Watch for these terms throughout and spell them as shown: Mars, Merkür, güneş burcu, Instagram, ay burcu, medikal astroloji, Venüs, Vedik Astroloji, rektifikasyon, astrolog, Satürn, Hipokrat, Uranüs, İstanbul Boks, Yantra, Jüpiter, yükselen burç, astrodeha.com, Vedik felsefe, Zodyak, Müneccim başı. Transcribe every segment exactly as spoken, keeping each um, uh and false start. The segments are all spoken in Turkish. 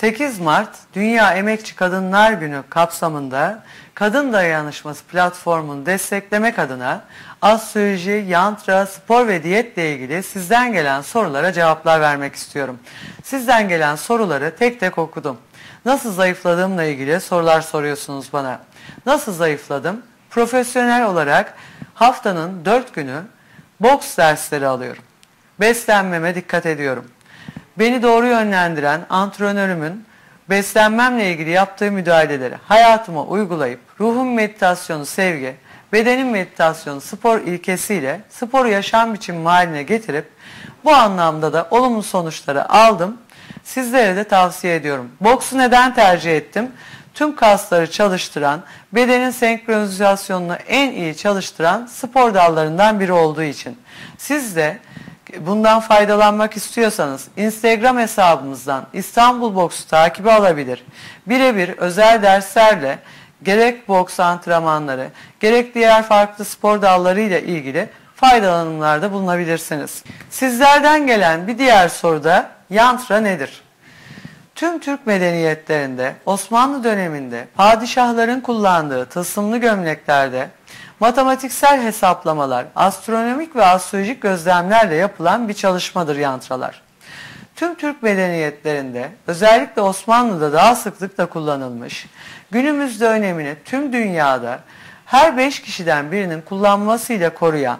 sekiz Mart Dünya Emekçi Kadınlar Günü kapsamında Kadın Dayanışması Platformu'nu desteklemek adına astroloji, yantra, spor ve diyetle ilgili sizden gelen sorulara cevaplar vermek istiyorum. Sizden gelen soruları tek tek okudum. Nasıl zayıfladığımla ilgili sorular soruyorsunuz bana. Nasıl zayıfladım? Profesyonel olarak haftanın dört günü boks dersleri alıyorum. Beslenmeme dikkat ediyorum. Beni doğru yönlendiren antrenörümün beslenmemle ilgili yaptığı müdahaleleri hayatıma uygulayıp ruhum meditasyonu sevgi, bedenim meditasyonu spor ilkesiyle sporu yaşam biçimi haline getirip bu anlamda da olumlu sonuçları aldım. Sizlere de tavsiye ediyorum. Boksu neden tercih ettim? Tüm kasları çalıştıran, bedenin senkronizasyonunu en iyi çalıştıran spor dallarından biri olduğu için. Siz de bundan faydalanmak istiyorsanız Instagram hesabımızdan İstanbul Boks'u takibe alabilir. Birebir özel derslerle gerek boks antrenmanları, gerek diğer farklı spor dalları ile ilgili faydalanımlarda bulunabilirsiniz. Sizlerden gelen bir diğer soruda yantra nedir? Tüm Türk medeniyetlerinde, Osmanlı döneminde, padişahların kullandığı tılsımlı gömleklerde, matematiksel hesaplamalar, astronomik ve astrolojik gözlemlerle yapılan bir çalışmadır yantralar. Tüm Türk medeniyetlerinde, özellikle Osmanlı'da daha sıklıkla kullanılmış, günümüzde önemini tüm dünyada her beş kişiden birinin kullanmasıyla koruyan,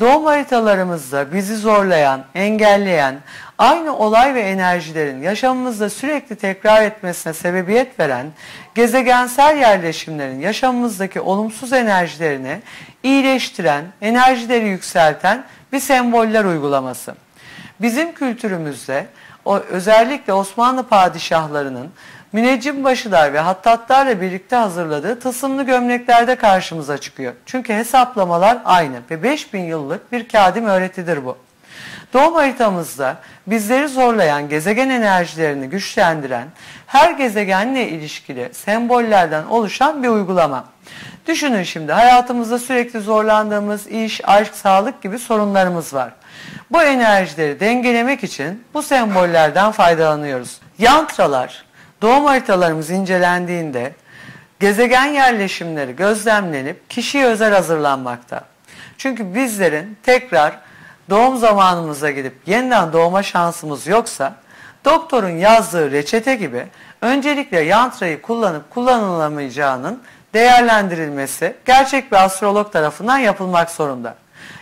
doğum haritalarımızda bizi zorlayan, engelleyen, aynı olay ve enerjilerin yaşamımızda sürekli tekrar etmesine sebebiyet veren, gezegensel yerleşimlerin yaşamımızdaki olumsuz enerjilerini iyileştiren, enerjileri yükselten bir semboller uygulaması. Bizim kültürümüzde o, özellikle Osmanlı padişahlarının müneccim başılar ve hattatlarla birlikte hazırladığı tılsımlı gömleklerde karşımıza çıkıyor. Çünkü hesaplamalar aynı ve beş bin yıllık bir kadim öğretidir bu. Doğum haritamızda bizleri zorlayan gezegen enerjilerini güçlendiren, her gezegenle ilişkili sembollerden oluşan bir uygulama. Düşünün şimdi hayatımızda sürekli zorlandığımız iş, aşk, sağlık gibi sorunlarımız var. Bu enerjileri dengelemek için bu sembollerden faydalanıyoruz. Yantralar, doğum haritalarımız incelendiğinde gezegen yerleşimleri gözlemlenip kişiye özel hazırlanmakta. Çünkü bizlerin tekrar doğum zamanımıza gidip yeniden doğma şansımız yoksa doktorun yazdığı reçete gibi öncelikle yantrayı kullanıp kullanılamayacağının değerlendirilmesi gerçek bir astrolog tarafından yapılmak zorunda.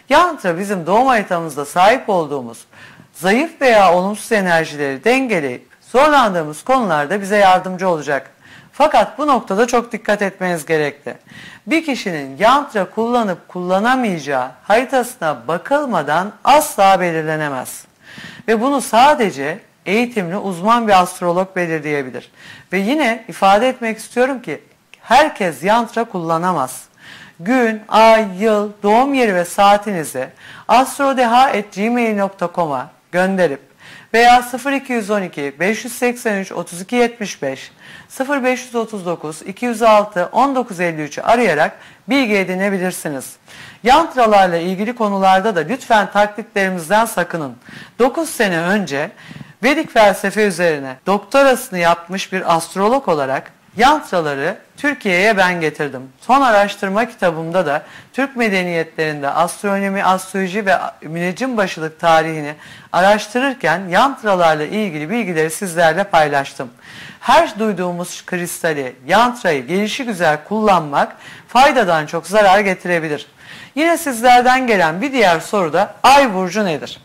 Yantra bizim doğum haritamızda sahip olduğumuz zayıf veya olumsuz enerjileri dengeleyip zorlandığımız konularda bize yardımcı olacak. Fakat bu noktada çok dikkat etmeniz gerekli. Bir kişinin yantra kullanıp kullanamayacağı haritasına bakılmadan asla belirlenemez. Ve bunu sadece eğitimli uzman bir astrolog belirleyebilir. Ve yine ifade etmek istiyorum ki herkes yantra kullanamaz. Gün, ay, yıl, doğum yeri ve saatinizi astrodeha at gmail nokta com'a gönderip veya sıfır iki yüz on iki beş yüz seksen üç otuz iki yetmiş beş sıfır beş yüz otuz dokuz iki yüz altı on dokuz elli üç'ü arayarak bilgi edinebilirsiniz. Yantralarla ilgili konularda da lütfen taklitlerimizden sakının. dokuz sene önce Vedik felsefe üzerine doktorasını yapmış bir astrolog olarak yantraları Türkiye'ye ben getirdim. Son araştırma kitabımda da Türk medeniyetlerinde astronomi, astroloji ve müneccim başılık tarihini araştırırken yantralarla ilgili bilgileri sizlerle paylaştım. Her duyduğumuz kristali, yantrayı gelişigüzel kullanmak faydadan çok zarar getirebilir. Yine sizlerden gelen bir diğer soru da ay burcu nedir?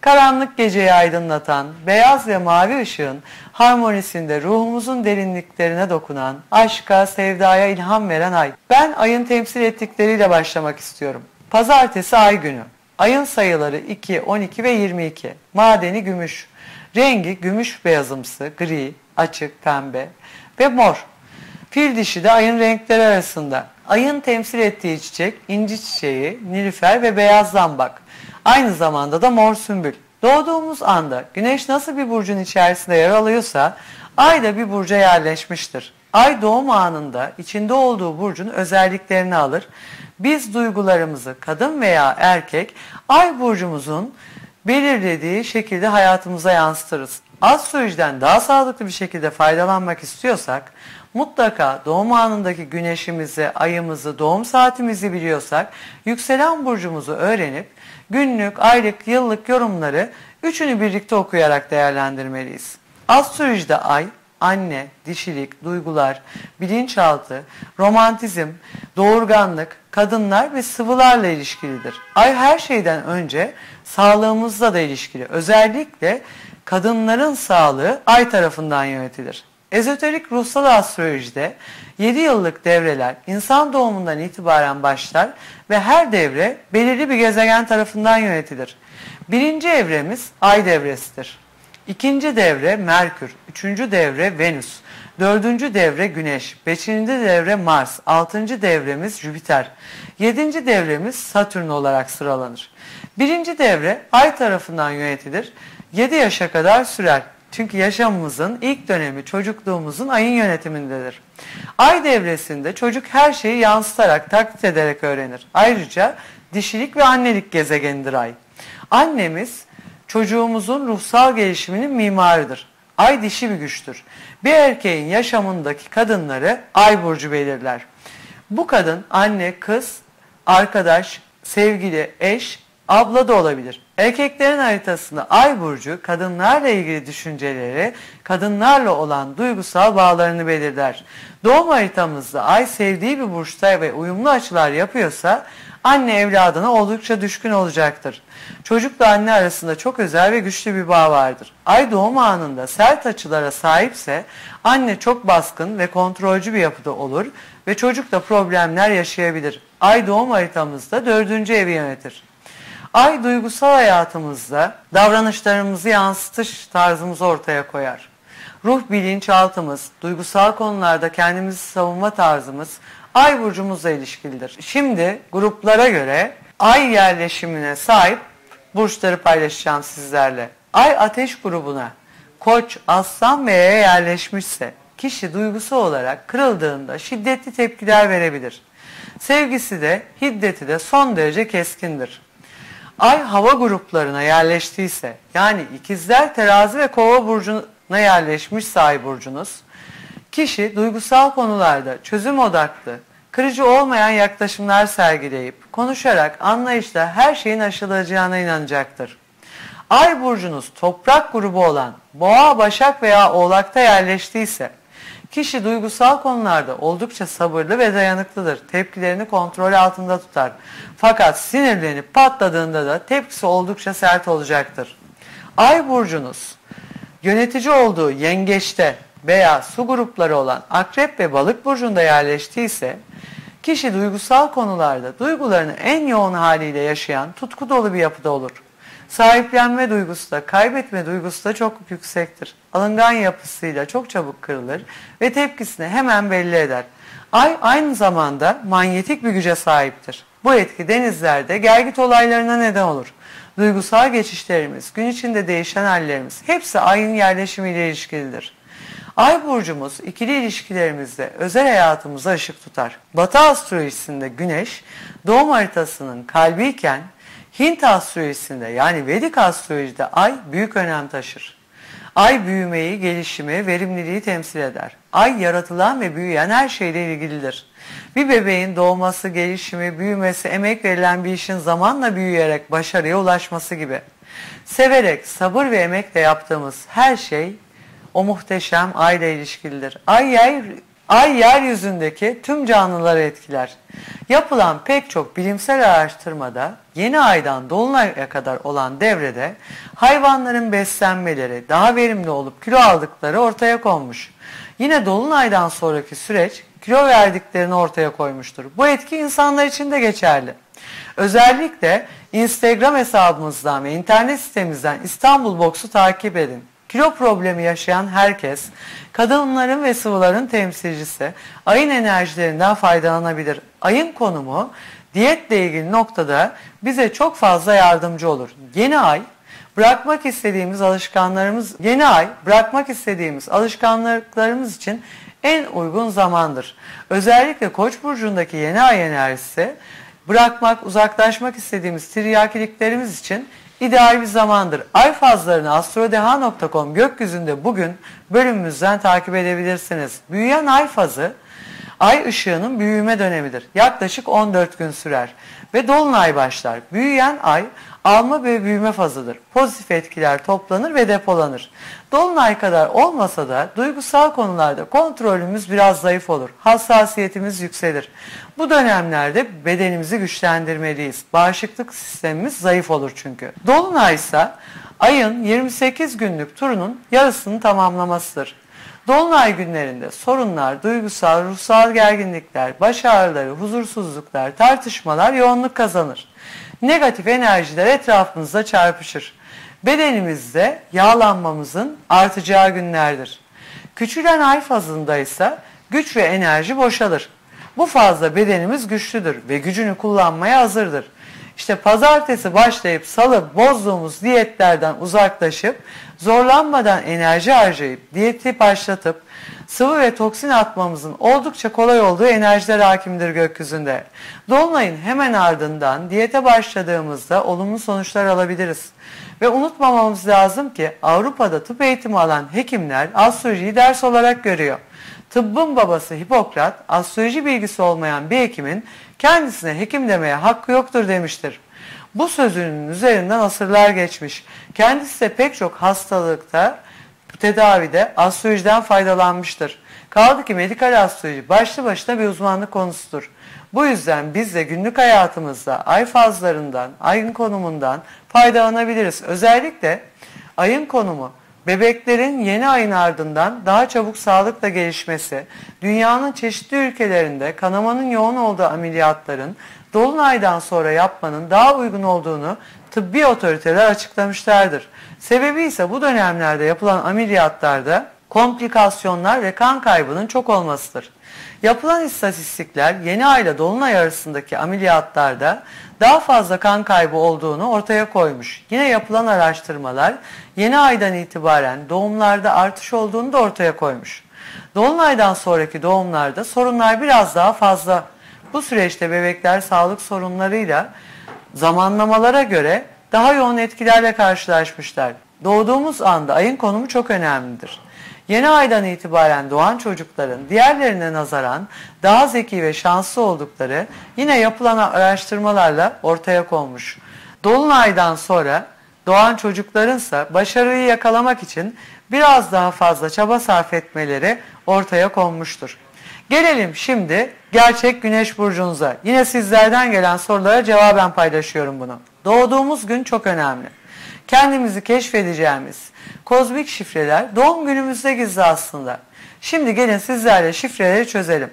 Karanlık geceyi aydınlatan, beyaz ve mavi ışığın harmonisinde ruhumuzun derinliklerine dokunan, aşka, sevdaya ilham veren ay. Ben ayın temsil ettikleriyle başlamak istiyorum. Pazartesi ay günü. Ayın sayıları iki, on iki ve yirmi iki. Madeni gümüş. Rengi gümüş beyazımsı, gri, açık, pembe ve mor. Fil dişi de ayın renkleri arasında. Ayın temsil ettiği çiçek, inci çiçeği, nilüfer ve beyaz zambak. Aynı zamanda da mor sümbül. Doğduğumuz anda güneş nasıl bir burcun içerisinde yer alıyorsa ay da bir burca yerleşmiştir. Ay doğum anında içinde olduğu burcun özelliklerini alır. Biz duygularımızı kadın veya erkek ay burcumuzun belirlediği şekilde hayatımıza yansıtırız. astrolojiden daha sağlıklı bir şekilde faydalanmak istiyorsak mutlaka doğum anındaki güneşimizi, ayımızı, doğum saatimizi biliyorsak yükselen burcumuzu öğrenip günlük, aylık, yıllık yorumları üçünü birlikte okuyarak değerlendirmeliyiz. Astrolojide ay, anne, dişilik, duygular, bilinçaltı, romantizm, doğurganlık, kadınlar ve sıvılarla ilişkilidir. Ay her şeyden önce sağlığımızla da ilişkili. Özellikle kadınların sağlığı ay tarafından yönetilir. Ezoterik ruhsal astrolojide yedi yıllık devreler insan doğumundan itibaren başlar ve her devre belirli bir gezegen tarafından yönetilir. Birinci evremiz ay devresidir. İkinci devre Merkür, üçüncü devre Venüs, dördüncü devre Güneş, beşinci devre Mars, altıncı devremiz Jüpiter, yedinci devremiz Satürn olarak sıralanır. Birinci devre ay tarafından yönetilir, yedi yaşa kadar sürer. Çünkü yaşamımızın ilk dönemi çocukluğumuzun ayın yönetimindedir. Ay devresinde çocuk her şeyi yansıtarak, taklit ederek öğrenir. Ayrıca dişilik ve annelik gezegenidir ay. Annemiz çocuğumuzun ruhsal gelişiminin mimarıdır. Ay dişi bir güçtür. Bir erkeğin yaşamındaki kadınları ay burcu belirler. Bu kadın anne, kız, arkadaş, sevgili, eş, abla da olabilir. Erkeklerin haritasında ay burcu kadınlarla ilgili düşünceleri, kadınlarla olan duygusal bağlarını belirler. Doğum haritamızda ay sevdiği bir burçta ve uyumlu açılar yapıyorsa anne evladına oldukça düşkün olacaktır. Çocukla anne arasında çok özel ve güçlü bir bağ vardır. Ay doğum anında sert açılara sahipse anne çok baskın ve kontrolcü bir yapıda olur ve çocukla problemler yaşayabilir. Ay doğum haritamızda dördüncü evi yönetir. Ay duygusal hayatımızda davranışlarımızı yansıtış tarzımızı ortaya koyar. Ruh bilinçaltımız, duygusal konularda kendimizi savunma tarzımız ay burcumuzla ilişkilidir. Şimdi gruplara göre ay yerleşimine sahip burçları paylaşacağım sizlerle. Ay ateş grubuna Koç, Aslan ve Yay'a yerleşmişse kişi duygusal olarak kırıldığında şiddetli tepkiler verebilir. Sevgisi de hiddeti de son derece keskindir. Ay hava gruplarına yerleştiyse, yani ikizler, terazi ve kova burcuna yerleşmiş ay burcunuz, kişi duygusal konularda çözüm odaklı, kırıcı olmayan yaklaşımlar sergileyip, konuşarak, anlayışla her şeyin aşılacağına inanacaktır. Ay burcunuz toprak grubu olan Boğa, Başak veya Oğlak'ta yerleştiyse, kişi duygusal konularda oldukça sabırlı ve dayanıklıdır. Tepkilerini kontrol altında tutar. Fakat sinirlenip patladığında da tepkisi oldukça sert olacaktır. Ay burcunuz yönetici olduğu yengeçte veya su grupları olan akrep ve balık burcunda yerleştiyse, kişi duygusal konularda duygularını en yoğun haliyle yaşayan tutku dolu bir yapıda olur. Sahiplenme duygusu da kaybetme duygusu da çok yüksektir. Alıngan yapısıyla çok çabuk kırılır ve tepkisini hemen belli eder. Ay aynı zamanda manyetik bir güce sahiptir. Bu etki denizlerde gelgit olaylarına neden olur. Duygusal geçişlerimiz, gün içinde değişen hallerimiz hepsi ayın yerleşimiyle ilişkilidir. Ay burcumuz ikili ilişkilerimizde özel hayatımıza ışık tutar. Batı astrolojisinde Güneş doğum haritasının kalbiyken Hint astrolojisinde yani Vedik astrolojide ay büyük önem taşır. Ay büyümeyi, gelişimi, verimliliği temsil eder. Ay yaratılan ve büyüyen her şeyle ilgilidir. Bir bebeğin doğması, gelişimi, büyümesi, emek verilen bir işin zamanla büyüyerek başarıya ulaşması gibi. Severek, sabır ve emekle yaptığımız her şey o muhteşem ayla ilişkilidir. Ay yer, ay yeryüzündeki tüm canlıları etkiler. Yapılan pek çok bilimsel araştırmada yeni aydan dolunaya kadar olan devrede hayvanların beslenmeleri daha verimli olup kilo aldıkları ortaya konmuş. Yine dolunaydan sonraki süreç kilo verdiklerini ortaya koymuştur. Bu etki insanlar için de geçerli. Özellikle Instagram hesabımızdan ve internet sitemizden İstanbul Boks'u takip edin. Kilo problemi yaşayan herkes, kadınların ve sıvıların temsilcisi ayın enerjilerinden faydalanabilir. Ayın konumu diyetle ilgili noktada bize çok fazla yardımcı olur. Yeni ay bırakmak istediğimiz alışkanlarımız, yeni ay bırakmak istediğimiz alışkanlıklarımız için en uygun zamandır. Özellikle Koç burcundaki yeni ay enerjisi bırakmak, uzaklaşmak istediğimiz tiryakiliklerimiz için ideal bir zamandır. Ay fazlarını astrodeha nokta com gökyüzünde bugün bölümümüzden takip edebilirsiniz. Büyüyen ay fazı, ay ışığının büyüme dönemidir. Yaklaşık on dört gün sürer ve dolunay başlar. Büyüyen ay alma ve büyüme fazıdır. Pozitif etkiler toplanır ve depolanır. Dolunay kadar olmasa da duygusal konularda kontrolümüz biraz zayıf olur. Hassasiyetimiz yükselir. Bu dönemlerde bedenimizi güçlendirmeliyiz. Bağışıklık sistemimiz zayıf olur çünkü. Dolunay ise ayın yirmi sekiz günlük turunun yarısını tamamlamasıdır. Dolunay günlerinde sorunlar, duygusal, ruhsal gerginlikler, baş ağrıları, huzursuzluklar, tartışmalar yoğunluk kazanır. Negatif enerjiler etrafımızda çarpışır. Bedenimizde yağlanmamızın artacağı günlerdir. Küçülen ay fazında ise güç ve enerji boşalır. Bu fazla bedenimiz güçlüdür ve gücünü kullanmaya hazırdır. İşte pazartesi başlayıp salı bozduğumuz diyetlerden uzaklaşıp zorlanmadan enerji harcayıp diyeti başlatıp sıvı ve toksin atmamızın oldukça kolay olduğu enerjiler hakimdir gökyüzünde. Dolunayın hemen ardından diyete başladığımızda olumlu sonuçlar alabiliriz. Ve unutmamamız lazım ki Avrupa'da tıp eğitimi alan hekimler astrolojiyi ders olarak görüyor. Tıbbın babası Hipokrat, astroloji bilgisi olmayan bir hekimin kendisine hekim demeye hakkı yoktur demiştir. Bu sözünün üzerinden asırlar geçmiş. Kendisi de pek çok hastalıkta, tedavide astrolojiden faydalanmıştır. Kaldı ki medikal astroloji başlı başına bir uzmanlık konusudur. Bu yüzden biz de günlük hayatımızda ay fazlarından, ayın konumundan faydalanabiliriz. Özellikle ayın konumu, bebeklerin yeni ayın ardından daha çabuk sağlıkla gelişmesi, dünyanın çeşitli ülkelerinde kanamanın yoğun olduğu ameliyatların dolunaydan sonra yapmanın daha uygun olduğunu tıbbi otoriteler açıklamışlardır. Sebebi ise bu dönemlerde yapılan ameliyatlarda komplikasyonlar ve kan kaybının çok olmasıdır. Yapılan istatistikler yeni ay ile dolunay arasındaki ameliyatlarda daha fazla kan kaybı olduğunu ortaya koymuş. Yine yapılan araştırmalar yeni aydan itibaren doğumlarda artış olduğunu da ortaya koymuş. Dolunaydan sonraki doğumlarda sorunlar biraz daha fazla. Bu süreçte bebekler sağlık sorunlarıyla zamanlamalara göre daha yoğun etkilerle karşılaşmışlar. Doğduğumuz anda ayın konumu çok önemlidir. Yeni aydan itibaren doğan çocukların diğerlerine nazaran daha zeki ve şanslı oldukları yine yapılan araştırmalarla ortaya konmuş. Dolunaydan sonra doğan çocuklarınsa başarıyı yakalamak için biraz daha fazla çaba sarf etmeleri ortaya konmuştur. Gelelim şimdi gerçek güneş burcunuza. Yine sizlerden gelen sorulara cevaben paylaşıyorum bunu. Doğduğumuz gün çok önemli. Kendimizi keşfedeceğimiz kozmik şifreler doğum günümüzde gizli aslında. Şimdi gelin sizlerle şifreleri çözelim.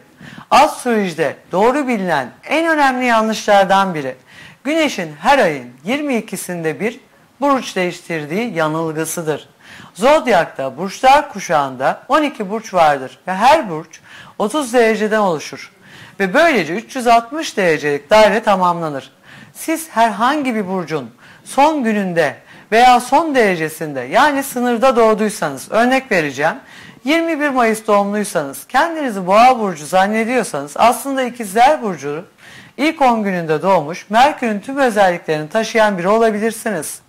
Astrolojide doğru bilinen en önemli yanlışlardan biri, Güneş'in her ayın yirmi ikisinde bir burç değiştirdiği yanılgısıdır. Zodyak'ta burçlar kuşağında on iki burç vardır ve her burç otuz dereceden oluşur ve böylece üç yüz altmış derecelik daire tamamlanır. Siz herhangi bir burcun son gününde veya son derecesinde, yani sınırda doğduysanız, örnek vereceğim, yirmi bir Mayıs doğumluysanız, kendinizi Boğa burcu zannediyorsanız aslında İkizler burcu ilk on gününde doğmuş, Merkür'ün tüm özelliklerini taşıyan biri olabilirsiniz.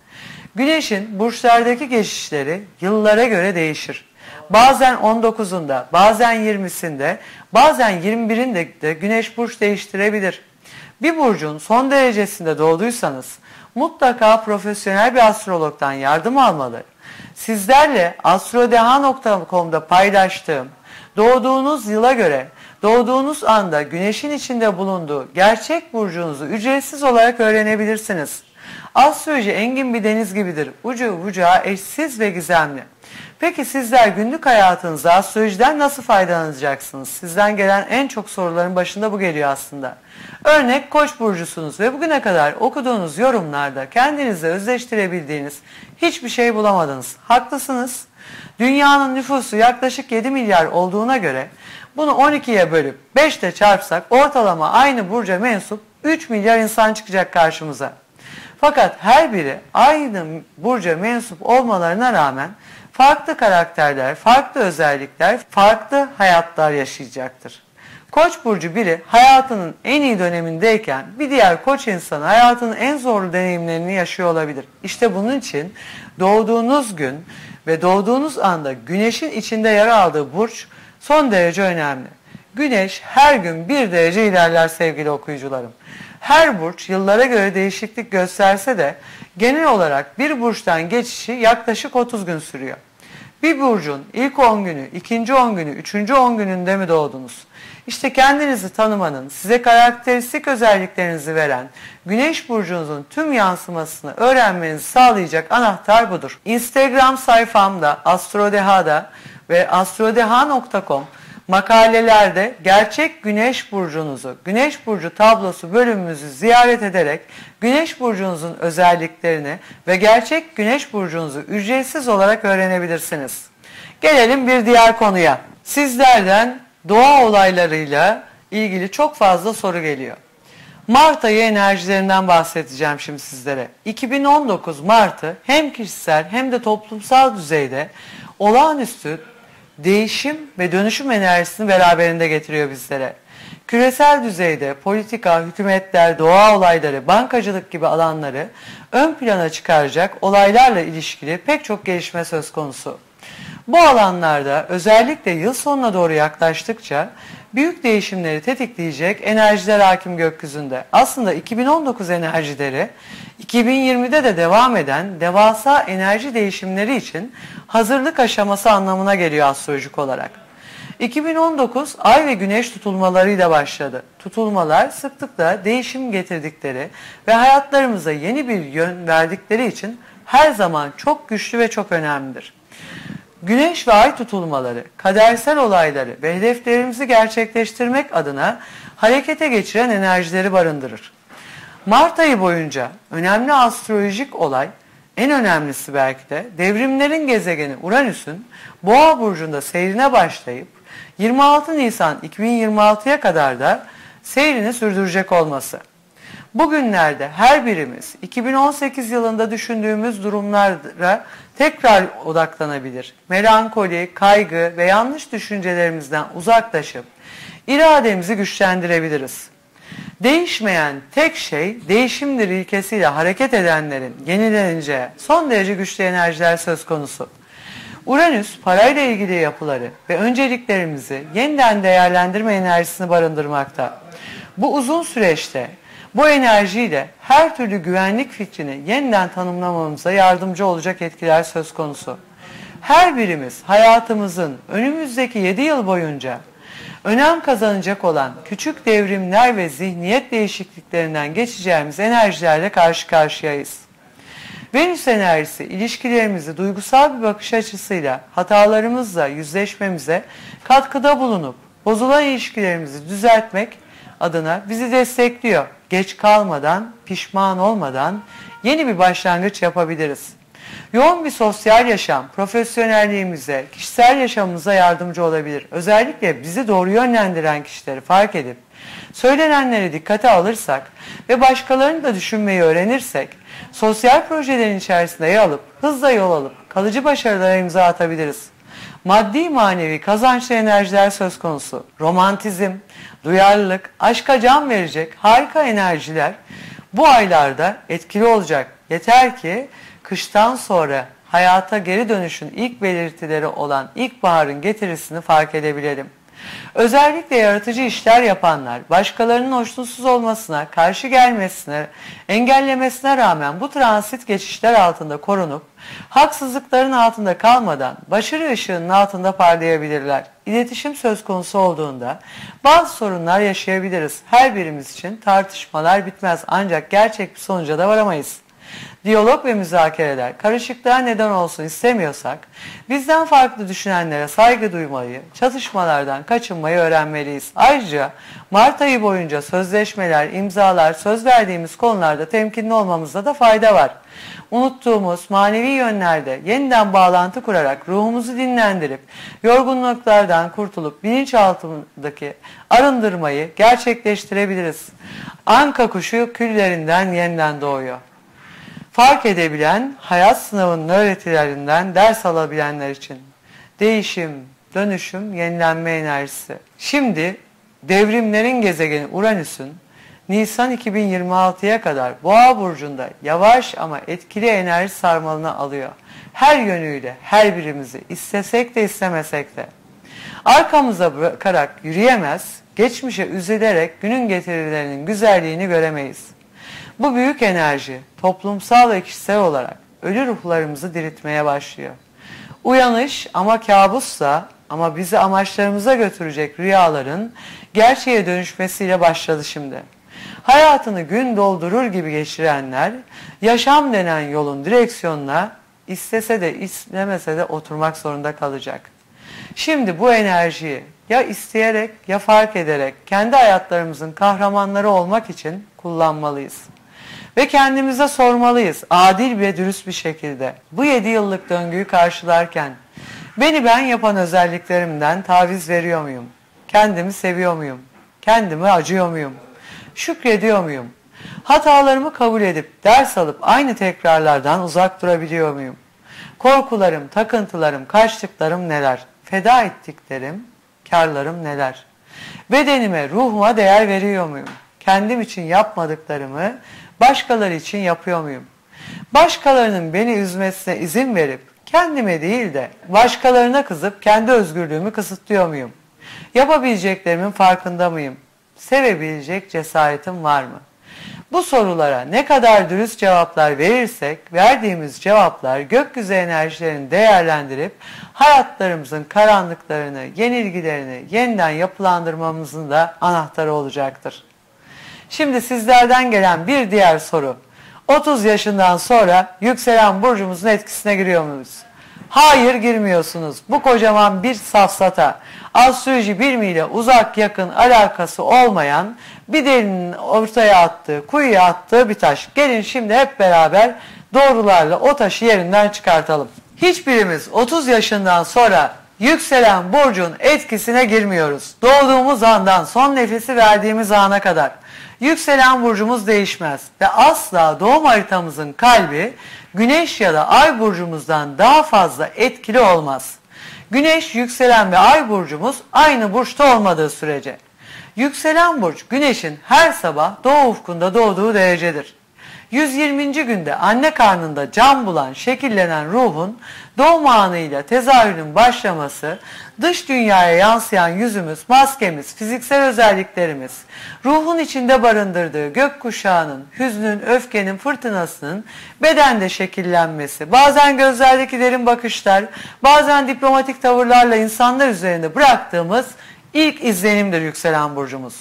Güneş'in burçlardaki geçişleri yıllara göre değişir. Bazen on dokuzunda, bazen yirmisinde, bazen yirmi birinde de Güneş burç değiştirebilir. Bir burcun son derecesinde doğduysanız mutlaka profesyonel bir astrologdan yardım almalı. Sizlerle astrodeha nokta com'da paylaştığım doğduğunuz yıla göre doğduğunuz anda Güneş'in içinde bulunduğu gerçek burcunuzu ücretsiz olarak öğrenebilirsiniz. Astroloji engin bir deniz gibidir. Ucu bucağı eşsiz ve gizemli. Peki sizler günlük hayatınızda astrolojiden nasıl faydalanacaksınız? Sizden gelen en çok soruların başında bu geliyor aslında. Örnek Koç burcusunuz ve bugüne kadar okuduğunuz yorumlarda kendinize özdeştirebildiğiniz hiçbir şey bulamadınız. Haklısınız. Dünyanın nüfusu yaklaşık yedi milyar olduğuna göre bunu on ikiye bölüp beşle çarpsak ortalama aynı burca mensup üç milyar insan çıkacak karşımıza. Fakat her biri aynı burca mensup olmalarına rağmen farklı karakterler, farklı özellikler, farklı hayatlar yaşayacaktır. Koç burcu biri hayatının en iyi dönemindeyken bir diğer koç insanı hayatının en zorlu deneyimlerini yaşıyor olabilir. İşte bunun için doğduğunuz gün ve doğduğunuz anda güneşin içinde yer aldığı burç son derece önemli. Güneş her gün bir derece ilerler sevgili okuyucularım. Her burç yıllara göre değişiklik gösterse de genel olarak bir burçtan geçişi yaklaşık otuz gün sürüyor. Bir burcun ilk on günü, ikinci on günü, üçüncü on gününde mi doğdunuz? İşte kendinizi tanımanın, size karakteristik özelliklerinizi veren, Güneş burcunuzun tüm yansımasını öğrenmenizi sağlayacak anahtar budur. Instagram sayfamda, Astrodeha'da ve astrodeha nokta com makalelerde gerçek Güneş burcunuzu, Güneş burcu tablosu bölümümüzü ziyaret ederek Güneş burcunuzun özelliklerini ve gerçek Güneş burcunuzu ücretsiz olarak öğrenebilirsiniz. Gelelim bir diğer konuya. Sizlerden doğa olaylarıyla ilgili çok fazla soru geliyor. Mart ayı enerjilerinden bahsedeceğim şimdi sizlere. iki bin on dokuz Mart'ı hem kişisel hem de toplumsal düzeyde olağanüstü değişim ve dönüşüm enerjisini beraberinde getiriyor bizlere. Küresel düzeyde politika, hükümetler, doğa olayları, bankacılık gibi alanları ön plana çıkaracak olaylarla ilişkili pek çok gelişme söz konusu. Bu alanlarda özellikle yıl sonuna doğru yaklaştıkça büyük değişimleri tetikleyecek enerjiler hakim gökyüzünde. Aslında iki bin on dokuz enerjileri iki bin yirmide de devam eden devasa enerji değişimleri için hazırlık aşaması anlamına geliyor astrolojik olarak. iki bin on dokuz ay ve güneş tutulmalarıyla başladı. Tutulmalar sıklıkla değişim getirdikleri ve hayatlarımıza yeni bir yön verdikleri için her zaman çok güçlü ve çok önemlidir. Güneş ve ay tutulmaları, kadersel olayları ve hedeflerimizi gerçekleştirmek adına harekete geçiren enerjileri barındırır. Mart ayı boyunca önemli astrolojik olay, en önemlisi belki de devrimlerin gezegeni Uranüs'ün Boğa burcunda seyrine başlayıp yirmi altı Nisan iki bin yirmi altıya kadar da seyrini sürdürecek olması. Bugünlerde her birimiz iki bin on sekiz yılında düşündüğümüz durumlara tekrar odaklanabilir. Melankoli, kaygı ve yanlış düşüncelerimizden uzaklaşıp irademizi güçlendirebiliriz. Değişmeyen tek şey değişimdir ilkesiyle hareket edenlerin yenileneceği son derece güçlü enerjiler söz konusu. Uranüs parayla ilgili yapıları ve önceliklerimizi yeniden değerlendirme enerjisini barındırmakta. Bu uzun süreçte bu enerjiyle her türlü güvenlik fikrini yeniden tanımlamamıza yardımcı olacak etkiler söz konusu. Her birimiz hayatımızın önümüzdeki yedi yıl boyunca önem kazanacak olan küçük devrimler ve zihniyet değişikliklerinden geçeceğimiz enerjilerle karşı karşıyayız. Venüs enerjisi ilişkilerimizi duygusal bir bakış açısıyla hatalarımızla yüzleşmemize katkıda bulunup bozulan ilişkilerimizi düzeltmek adına bizi destekliyor. Geç kalmadan, pişman olmadan yeni bir başlangıç yapabiliriz. Yoğun bir sosyal yaşam, profesyonelliğimize, kişisel yaşamımıza yardımcı olabilir. Özellikle bizi doğru yönlendiren kişileri fark edip, söylenenleri dikkate alırsak ve başkalarını da düşünmeyi öğrenirsek, sosyal projelerin içerisinde yer alıp, hızla yol alıp, kalıcı başarılara imza atabiliriz. Maddi manevi kazançlı enerjiler söz konusu. Romantizm, duyarlılık, aşka can verecek harika enerjiler bu aylarda etkili olacak. Yeter ki kıştan sonra hayata geri dönüşün ilk belirtileri olan ilkbaharın getirisini fark edebilelim. Özellikle yaratıcı işler yapanlar başkalarının hoşnutsuz olmasına, karşı gelmesine, engellemesine rağmen bu transit geçişler altında korunup haksızlıkların altında kalmadan başarı ışığının altında parlayabilirler. İletişim söz konusu olduğunda bazı sorunlar yaşayabiliriz. Her birimiz için tartışmalar bitmez ancak gerçek bir sonuca da varamayız. Diyalog ve müzakereler karışıklığa neden olsun istemiyorsak, bizden farklı düşünenlere saygı duymayı, çatışmalardan kaçınmayı öğrenmeliyiz. Ayrıca Mart ayı boyunca sözleşmeler, imzalar, söz verdiğimiz konularda temkinli olmamızda da fayda var. Unuttuğumuz manevi yönlerde yeniden bağlantı kurarak ruhumuzu dinlendirip, yorgunluklardan kurtulup bilinçaltındaki arındırmayı gerçekleştirebiliriz. Anka kuşu küllerinden yeniden doğuyor. Fark edebilen, hayat sınavının öğretilerinden ders alabilenler için. Değişim, dönüşüm, yenilenme enerjisi. Şimdi devrimlerin gezegeni Uranüs'ün Nisan iki bin yirmi altıya kadar Boğa burcunda yavaş ama etkili enerji sarmalına alıyor. Her yönüyle her birimizi istesek de istemesek de. Arkamıza bırakarak yürüyemez, geçmişe üzülerek günün getirilerinin güzelliğini göremeyiz. Bu büyük enerji toplumsal ve kişisel olarak ölü ruhlarımızı diriltmeye başlıyor. Uyanış ama kabussa ama bizi amaçlarımıza götürecek rüyaların gerçeğe dönüşmesiyle başladı şimdi. Hayatını gün doldurur gibi geçirenler, yaşam denen yolun direksiyonuna istese de istemese de oturmak zorunda kalacak. Şimdi bu enerjiyi ya isteyerek ya fark ederek kendi hayatlarımızın kahramanları olmak için kullanmalıyız. Ve kendimize sormalıyız adil ve dürüst bir şekilde. Bu yedi yıllık döngüyü karşılarken beni ben yapan özelliklerimden taviz veriyor muyum? Kendimi seviyor muyum? Kendimi acıyor muyum? Şükrediyor muyum? Hatalarımı kabul edip ders alıp aynı tekrarlardan uzak durabiliyor muyum? Korkularım, takıntılarım, kaçtıklarım neler? Feda ettiklerim, karlarım neler? Bedenime, ruhuma değer veriyor muyum? Kendim için yapmadıklarımı başkaları için yapıyor muyum? Başkalarının beni üzmesine izin verip kendime değil de başkalarına kızıp kendi özgürlüğümü kısıtlıyor muyum? Yapabileceklerimin farkında mıyım? Sevebilecek cesaretim var mı? Bu sorulara ne kadar dürüst cevaplar verirsek, verdiğimiz cevaplar gökyüzü enerjilerini değerlendirip hayatlarımızın karanlıklarını, yenilgilerini yeniden yapılandırmamızın da anahtarı olacaktır. Şimdi sizlerden gelen bir diğer soru. otuz yaşından sonra yükselen burcumuzun etkisine giriyor muyuz? Hayır, girmiyorsunuz. Bu kocaman bir safsata, astroloji bilimiyle uzak yakın alakası olmayan bir delinin ortaya attığı, kuyuya attığı bir taş. Gelin şimdi hep beraber doğrularla o taşı yerinden çıkartalım. Hiçbirimiz otuz yaşından sonra yükselen burcun etkisine girmiyoruz. Doğduğumuz andan son nefesi verdiğimiz ana kadar yükselen burcumuz değişmez ve asla doğum haritamızın kalbi Güneş ya da Ay burcumuzdan daha fazla etkili olmaz. Güneş, yükselen ve Ay burcumuz aynı burçta olmadığı sürece. Yükselen burç Güneş'in her sabah doğu ufkunda doğduğu derecedir. yüz yirminci günde anne karnında can bulan, şekillenen ruhun doğum anıyla tezahürün başlaması, dış dünyaya yansıyan yüzümüz, maskemiz, fiziksel özelliklerimiz, ruhun içinde barındırdığı gökkuşağının, hüznün, öfkenin, fırtınasının bedende şekillenmesi, bazen gözlerdeki derin bakışlar, bazen diplomatik tavırlarla insanlar üzerinde bıraktığımız ilk izlenimdir yükselen burcumuz.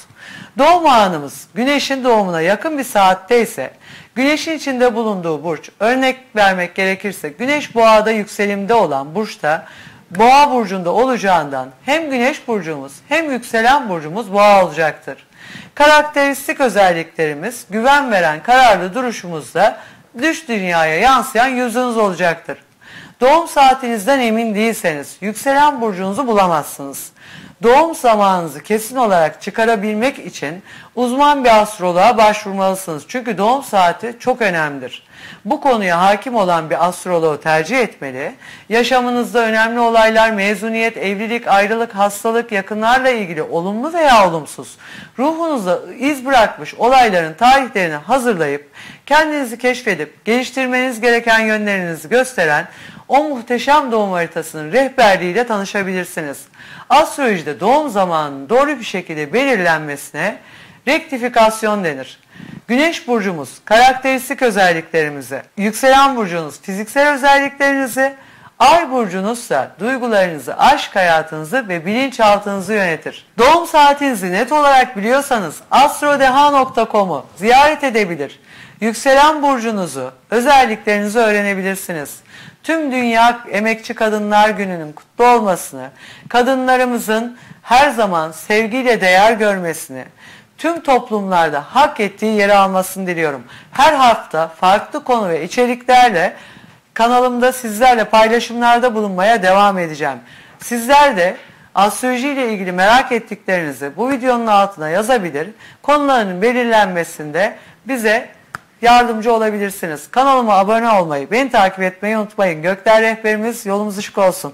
Doğum anımız Güneş'in doğumuna yakın bir saatte ise, Güneş'in içinde bulunduğu burç, örnek vermek gerekirse Güneş Boğa'da yükselimde olan burçta, Boğa burcunda olacağından hem Güneş burcumuz hem yükselen burcumuz Boğa olacaktır. Karakteristik özelliklerimiz, güven veren kararlı duruşumuzla dış dünyaya yansıyan yüzünüz olacaktır. Doğum saatinizden emin değilseniz yükselen burcunuzu bulamazsınız. Doğum zamanınızı kesin olarak çıkarabilmek için uzman bir astroloğa başvurmalısınız. Çünkü doğum saati çok önemlidir. Bu konuya hakim olan bir astroloğu tercih etmeli, yaşamınızda önemli olaylar, mezuniyet, evlilik, ayrılık, hastalık, yakınlarla ilgili olumlu veya olumsuz, ruhunuzda iz bırakmış olayların tarihlerini hazırlayıp, kendinizi keşfedip geliştirmeniz gereken yönlerinizi gösteren o muhteşem doğum haritasının rehberliğiyle tanışabilirsiniz. Astrolojide doğum zamanının doğru bir şekilde belirlenmesine rektifikasyon denir. Güneş burcumuz karakteristik özelliklerimizi, yükselen burcunuz fiziksel özelliklerinizi, Ay burcunuzsa duygularınızı, aşk hayatınızı ve bilinçaltınızı yönetir. Doğum saatinizi net olarak biliyorsanız astrodeha nokta com'u ziyaret edebilir, yükselen burcunuzu, özelliklerinizi öğrenebilirsiniz. Tüm Dünya Emekçi Kadınlar Günü'nün kutlu olmasını, kadınlarımızın her zaman sevgiyle değer görmesini, tüm toplumlarda hak ettiği yeri almasını diliyorum. Her hafta farklı konu ve içeriklerle kanalımda sizlerle paylaşımlarda bulunmaya devam edeceğim. Sizler de astroloji ile ilgili merak ettiklerinizi bu videonun altına yazabilir, konuların belirlenmesinde bize yardımcı olabilirsiniz. Kanalıma abone olmayı, beni takip etmeyi unutmayın. Gökler rehberimiz, yolumuz ışık olsun.